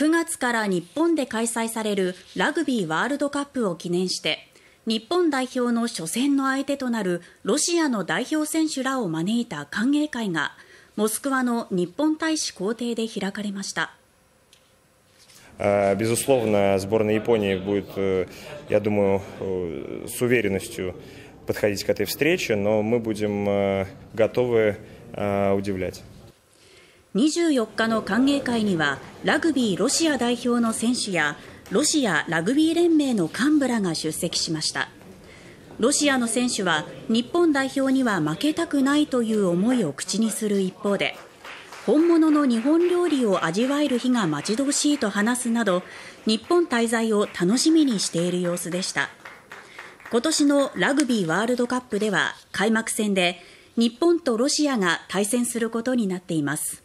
9月から日本で開催されるラグビーワールドカップを記念して日本代表の初戦の相手となるロシアの代表選手らを招いた歓迎会がモスクワの日本大使公邸で開かれました。Безусловно, сборная Японии будет, я думаю, с уверенностью подходить к этой встрече, но мы будем готовы удивлять. 24日の歓迎会にはラグビーロシア代表の選手やロシアラグビー連盟の幹部らが出席しました。ロシアの選手は日本代表には負けたくないという思いを口にする一方で、本物の日本料理を味わえる日が待ち遠しいと話すなど、日本滞在を楽しみにしている様子でした。今年のラグビーワールドカップでは開幕戦で日本とロシアが対戦することになっています。